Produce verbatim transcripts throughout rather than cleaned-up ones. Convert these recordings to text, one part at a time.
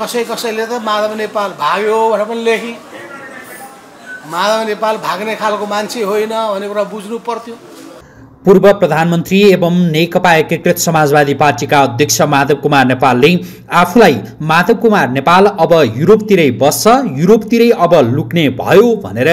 कसै कसैले त माधव नेपाल भाग्यो भनेर पनि लेखी। माधव नेपाल भाग्ने खालको मान्छे होइन भन्ने कुरा बुझ्नु पर्थ्यो। पूर्व प्रधानमन्त्री एवं नेकपा एकीकृत समाजवादी पार्टीका अध्यक्ष माधव कुमार नेपालले आफूलाई माधव कुमार नेपाल अब युरोपतिरै बस्छ, युरोपतिरै अब लुक्ने भयो भनेर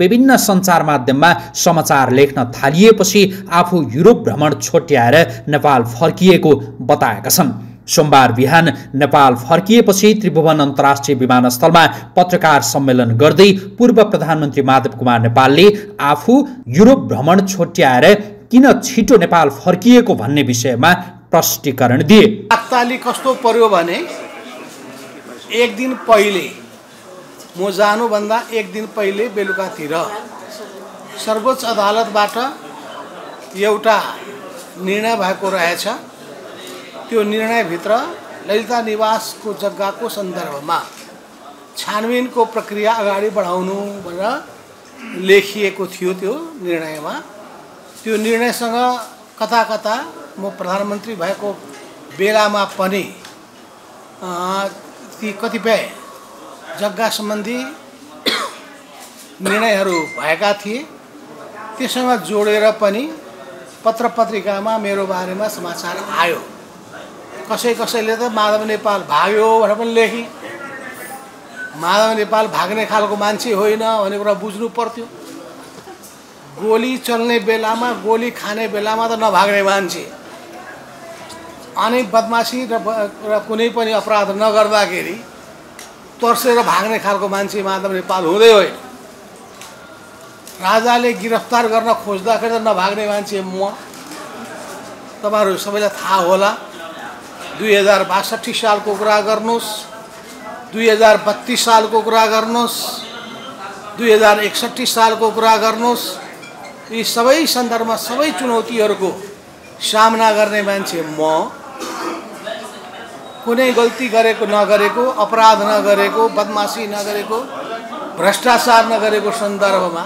विभिन्न सञ्चार माध्यममा समाचार लेख्न थालिएपछि आफू युरोप भ्रमण छोट्याएर नेपाल फर्किएको बताएका छन्। सोमबार बिहान नेपाल फर्किएपछि त्रिभुवन अन्तर्राष्ट्रिय विमानस्थलमा पत्रकार सम्मेलन गर्दै पूर्व प्रधानमन्त्री माधव कुमार नेपालले आफू युरोप भ्रमण छोट्याएर किन छिटो नेपाल फर्किएको भन्ने विषयमा प्रष्टीकरण दिए। ताली कस्तो पर्यो भने एक दिन पहिले म जानुभन्दा एक दिन पहिले बेलुकातिर सर्वोच्च अदालतबाट एउटा निर्णय भएको रहेछ। त्यो निर्णयभित्र लैलिता निवासको जग्गाको सन्दर्भमा छानबिनको प्रक्रिया अगाडि बढाउनु भनेर लेखिएको थियो। त्यो निर्णयमा त्यो निर्णयसँग कता कता म प्रधानमन्त्री भएको बेलामा पनि ती कतिपय जग्गा सम्बन्धी निर्णयहरू भएका थिए। त्यससँग जोडेर पनि पत्र पत्रिकामा मेरो बारेमा समाचार आयो। कसै कसैले त माधव नेपाल भाग्यो भनेर पनि लेखी। माधव नेपाल भाग्ने खालको मान्छे होइन भन्ने कुरा बुझ्नु पर्थ्यो। गोली चल्ने बेलामा गोली खाने बेलामा त नभाग्ने मान्छे, अनि बदमासी र कुनै पनि अपराध नगर्दाखेरि तर्सेर भाग्ने खालको मान्छे माधव नेपाल हुँदै होइन। राजाले गिरफ्तार गर्न खोज्दाखेरि त नभाग्ने मान्छे म। तपाईँहरू सबैलाई थाहा होला दुई हजार बासठी सालको कुरा गर्नुहोस्, दुई हजार बत्तीस सालको कुरा गर्नुहोस्, दुई हजार एकसट्ठी सालको कुरा गर्नुहोस्, यी सबै सन्दर्भमा सबै चुनौतीहरूको सामना गर्ने मान्छे म। कुनै गल्ती गरेको नगरेको, अपराध नगरेको, बदमासी नगरेको, भ्रष्टाचार नगरेको सन्दर्भमा,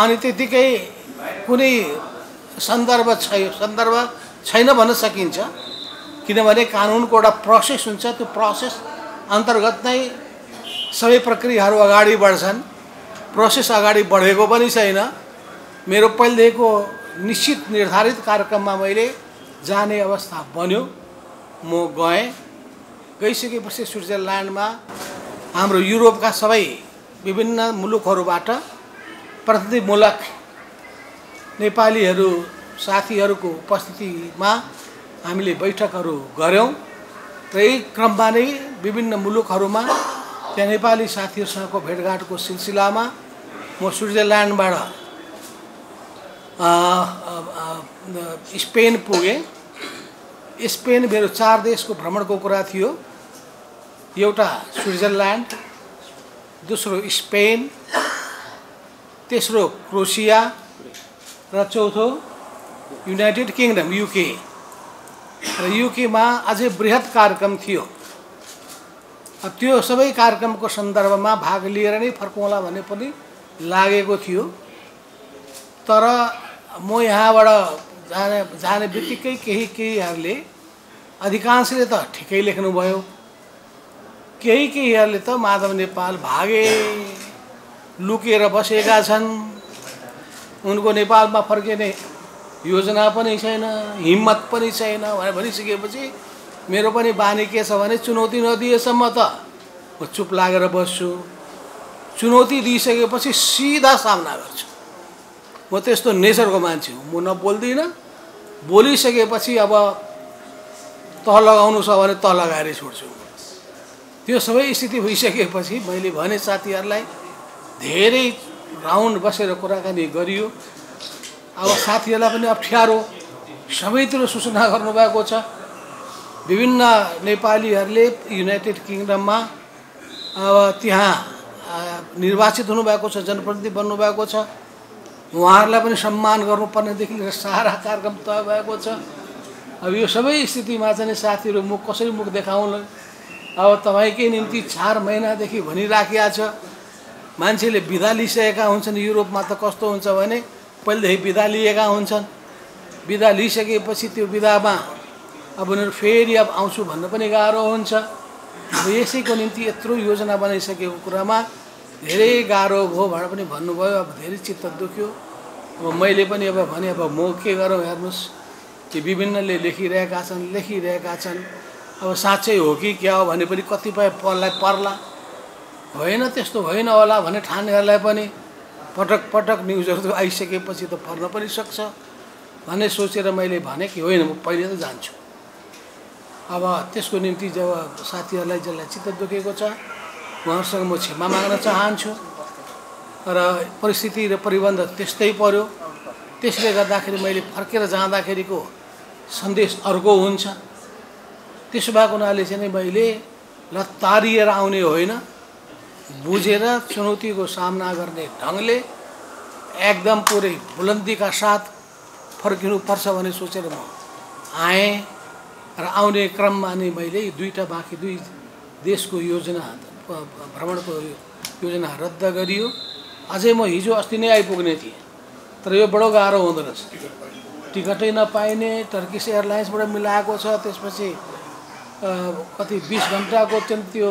अनि त्यतिकै कुनै सन्दर्भ छैन सन्दर्भ छैन भन्न सकिन्छ। किनभने कानुनको एउटा प्रोसेस हुन्छ, त्यो प्रोसेस अन्तर्गत नै सबै प्रक्रियाहरू अगाडि बढ्छन्। प्रोसेस अगाडि बढेको पनि छैन। मेरो पहिलेको निश्चित निर्धारित कार्यक्रममा मैले जाने अवस्था बन्यो, म गएँ। गइसकेपछि स्विजरल्याण्डमा हाम्रो युरोपका सबै विभिन्न मुलुकहरूबाट प्रतिनिधिमूलक नेपालीहरू साथीहरूको उपस्थितिमा हामीले बैठकहरू गऱ्यौँ र यही क्रममा नै विभिन्न मुलुकहरूमा त्यहाँ नेपाली साथीहरूसँगको भेटघाटको सिलसिलामा म स्विजरल्याण्डबाट स्पेन पुगेँ। स्पेन मेरो चार देशको भ्रमणको कुरा थियो। एउटा स्विजरल्याण्ड, दोस्रो स्पेन, तेस्रो क्रोशिया र चौथो युनाइटेड किंगडम युके। र युकेमा अझै बृहत् कार्यक्रम थियो। अब त्यो सबै कार्यक्रमको सन्दर्भमा भाग लिएर नै फर्कौँला भन्ने पनि लागेको थियो। तर म यहाँबाट जाने जाने बित्तिकै केही केहीहरूले, अधिकांशले त ठिकै लेख्नुभयो, केही केहीहरूले त माधव नेपाल भागे, लुकेर बसेका छन्, उनको नेपालमा फर्किने योजना पनि छैन, हिम्मत पनि छैन भनेर भनिसकेपछि मेरो पनि बानी के छ भने चुनौती नदिएसम्म त म चुप लागेर बस्छु, चुनौती दिइसकेपछि सीधा सामना गर्छु। म त्यस्तो नेचरको मान्छे हुँ, म नबोल्दिनँ, बोलिसकेपछि अब तह लगाउनु छ भने तह लगाएरै छोड्छु। त्यो सबै स्थिति भइसकेपछि मैले भने साथीहरूलाई धेरै राउन्ड बसेर कुराकानी गरियो। अब साथीहरूलाई पनि अप्ठ्यारो, सबैतिर सूचना गर्नुभएको छ। विभिन्न नेपालीहरूले युनाइटेड किंगडममा अब त्यहाँ निर्वाचित हुनुभएको छ, जनप्रतिनिधि बन्नुभएको छ, उहाँहरूलाई पनि सम्मान गर्नुपर्नेदेखि लिएर सारा कार्यक्रम तय भएको छ। अब यो सबै स्थितिमा चाहिँ साथीहरू मुख कसरी मुख देखाउनु। अब तपाईँकै निम्ति चार महिनादेखि भनिराखिया छ। मान्छेले बिदा लिइसकेका हुन्छन्। युरोपमा त कस्तो हुन्छ भने पहिलेदेखि बिदा लिएका हुन्छन्। बिदा लिइसकेपछि त्यो बिदामा अब उनीहरू फेरि अब आउँछु भन्न पनि गाह्रो हुन्छ। अब यसैको निम्ति यत्रो योजना बनाइसकेको कुरामा धेरै गाह्रो भयो भनेर पनि भन्नुभयो। अब धेरै चित्त दुख्यो। अब मैले पनि अब भने अब म के गरौँ हेर्नुस्, कि विभिन्नले लेखिरहेका छन् लेखिरहेका छन् अब साँच्चै हो कि क्या हो भने पनि कतिपय पललाई पर्ला होइन त्यस्तो होइन होला भने ठान्नेहरूलाई पनि पटक पटक न्युजहरू आइसकेपछि त पर्न पनि सक्छ भन्ने सोचेर मैले भने कि होइन म पहिले त जान्छु। अब त्यसको निम्ति जब साथीहरूलाई जसलाई चित्त दुखेको छ उहाँहरूसँग म क्षमा माग्न चाहन्छु। र परिस्थिति र परिबन्ध त्यस्तै पर्यो, त्यसले गर्दाखेरि मैले फर्केर जाँदाखेरिको सन्देश अर्को हुन्छ। त्यसो भएको हुनाले चाहिँ मैले लत्तारिएर आउने होइन, बुझेर चुनौतीको सामना गर्ने ढङ्गले एकदम पुरै बुलन्दीका साथ फर्किनुपर्छ भन्ने सोचेर म आएँ। र आउने क्रममा नै मैले दुईवटा बाँकी दुई देशको योजना भ्रमणको योजना रद्द गरियो। अझै म हिजो अस्ति नै आइपुग्ने थिएँ, तर यो बडो गाह्रो हुँदो रहेछ। टिकटै नपाइने, तुर्किस एयरलाइन्सबाट मिलाएको छ, त्यसपछि कति बीस घन्टाको चाहिँ त्यो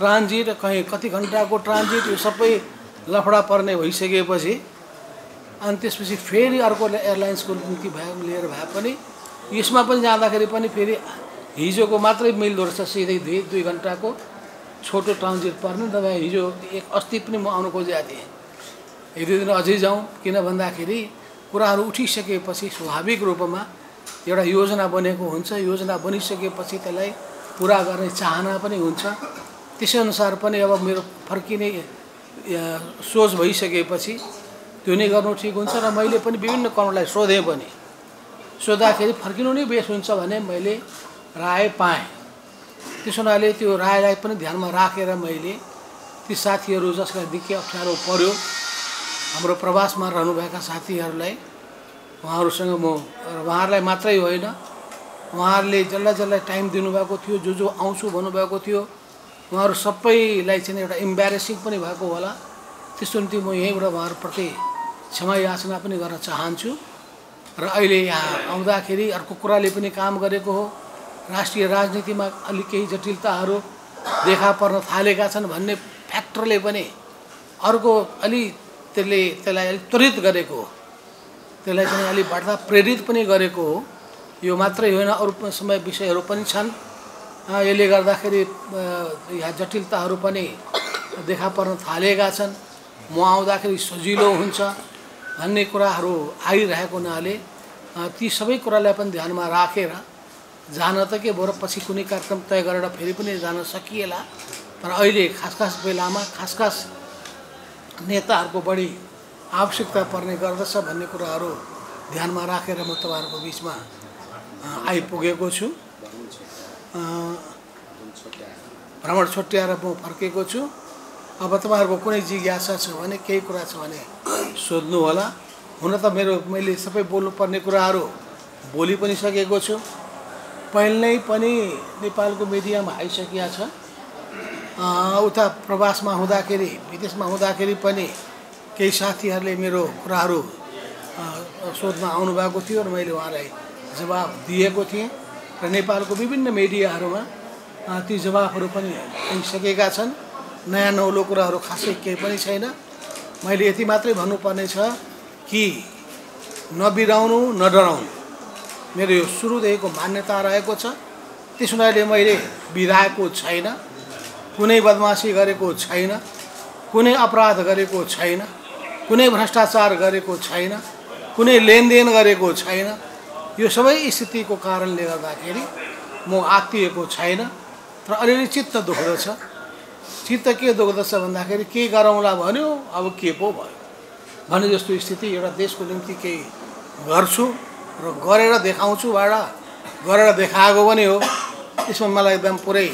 ट्रान्जिट, कहीँ कति घन्टाको ट्रान्जिट, यो सबै लफडा पर्ने भइसकेपछि अनि त्यसपछि फेरि अर्को एयरलाइन्सको निम्ति भए लिएर भए पनि यसमा पनि जाँदाखेरि पनि फेरि हिजोको मात्रै मिल्दो रहेछ। सिधै दुई दुई घन्टाको छोटो ट्रान्जिट पर्ने। तपाईँ हिजो एक अस्ति पनि म आउनु खोजेको थिएँ, एक दुई दिन अझै जाउँ, किन भन्दाखेरि कुराहरू उठिसकेपछि स्वाभाविक रूपमा एउटा योजना बनेको हुन्छ, योजना बनिसकेपछि त्यसलाई पुरा गर्ने चाहना पनि हुन्छ। त्यसैअनुसार पनि अब मेरो फर्किने सोच भइसकेपछि त्यो नै गर्नु ठिक हुन्छ। र मैले पनि विभिन्न कारणलाई सोधेँ पनि, सोद्धाखेरि फर्किनु नै बेस हुन्छ भने मैले राय पाएँ। त्यसो हुनाले त्यो रायलाई पनि ध्यानमा राखेर मैले ती साथीहरू जसलाई निकै अप्ठ्यारो पर्यो, हाम्रो प्रवासमा रहनुभएका साथीहरूलाई, उहाँहरूसँग म उहाँहरूलाई मात्रै होइन, उहाँहरूले जसलाई जसलाई टाइम दिनुभएको थियो, जो जो आउँछु भन्नुभएको थियो, उहाँहरू सबैलाई चाहिँ एउटा इम्ब्यारेसिङ पनि भएको होला। त्यस्तो निम्ति म यहीँबाट उहाँहरूप्रति क्षमा याचना पनि गर्न चाहन्छु। र अहिले यहाँ आउँदाखेरि अर्को कुराले पनि काम गरेको हो, राष्ट्रिय राजनीतिमा अलि केही जटिलताहरू देखा पर्न थालेका छन् भन्ने फ्याक्टरले पनि अर्को अलि त्यसले त्यसलाई अलिक त्वरित गरेको हो, त्यसलाई चाहिँ अलिक बढ्दा प्रेरित पनि गरेको हो। यो मात्रै होइन, अरू समय विषयहरू पनि छन्, यसले गर्दाखेरि यहाँ जटिलताहरू पनि देखा पर्न थालेका छन्। म आउँदाखेरि सजिलो हुन्छ भन्ने कुराहरू आइरहेको हुनाले ती सबै कुरालाई पनि ध्यानमा राखेर जान त के बरु पछि कुनै कार्यक्रम तय गरेर फेरि पनि जान सकिएला, तर अहिले खास खास बेलामा खास खास नेताहरूको बढी आवश्यकता पर्ने गर्दछ भन्ने कुराहरू ध्यानमा राखेर म तपाईँहरूको बिचमा आइपुगेको छु। भ्रमण छुट्याएर म फर्केको छु। अब तपाईँहरूको कुनै जिज्ञासा छ भने, केही कुरा छ भने सोध्नु होला। हुन त मेरो मैले सबै बोल्नुपर्ने कुराहरू बोली पनि सकेको छु, पहिल्यै पनि नेपालको मिडियामा आइसकेको छ। उता प्रवासमा हुँदाखेरि, विदेशमा हुँदाखेरि पनि केही साथीहरूले मेरो कुराहरू सोध्न आउनुभएको थियो र मैले उहाँलाई जवाब दिएको थिएँ। र नेपालको विभिन्न मिडियाहरूमा ती जवाफहरू पनि आइसकेका छन्। नयाँ नौलो कुराहरू खासै केही पनि छैन। मैले यति मात्रै भन्नुपर्ने छ कि नबिराउनु, नडराउनु मेरो यो सुरुदेखिको मान्यता रहेको छ। त्यसो हुनाले मैले बिराएको छैन, कुनै बदमासी गरेको छैन, कुनै अपराध गरेको छैन, कुनै भ्रष्टाचार गरेको छैन, कुनै लेनदेन गरेको छैन। यो सबै स्थितिको कारणले गर्दाखेरि म आत्तिएको छैन, तर अलिअलि चित्त दुख्दछ। चित्त के दुख्दछ भन्दाखेरि के गरौँला भन्यो, अब के पो भयो भने जस्तो स्थिति। एउटा देशको निम्ति केही गर्छु र गरेर देखाउँछु, बाडा गरेर देखाएको पनि हो। यसमा मलाई एकदम पुरै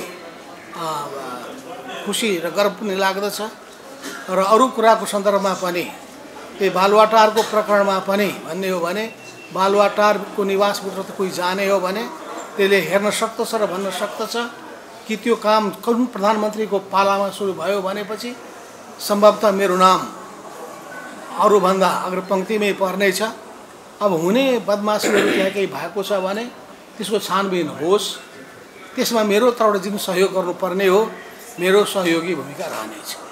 खुसी र गर्व पनि लाग्दछ। र अरू कुराको सन्दर्भमा पनि, त्यही बालुवाटारको प्रकरणमा पनि भन्ने हो भने, बालुवाटारको निवासभित्र त कोही जाने हो भने त्यसले हेर्न सक्दछ र भन्न सक्दछ कि त्यो काम कुन प्रधानमन्त्रीको पालामा सुरु भयो भनेपछि सम्भवतः मेरो नाम अरूभन्दा अग्रपङ्क्तिमै पर्नेछ। अब हुने बदमासीहरू त्यहाँ केही भएको छ भने त्यसको छानबिन होस्, त्यसमा मेरो तर्फबाट जुन सहयोग गर्नुपर्ने हो मेरो सहयोगी भूमिका रहनेछ।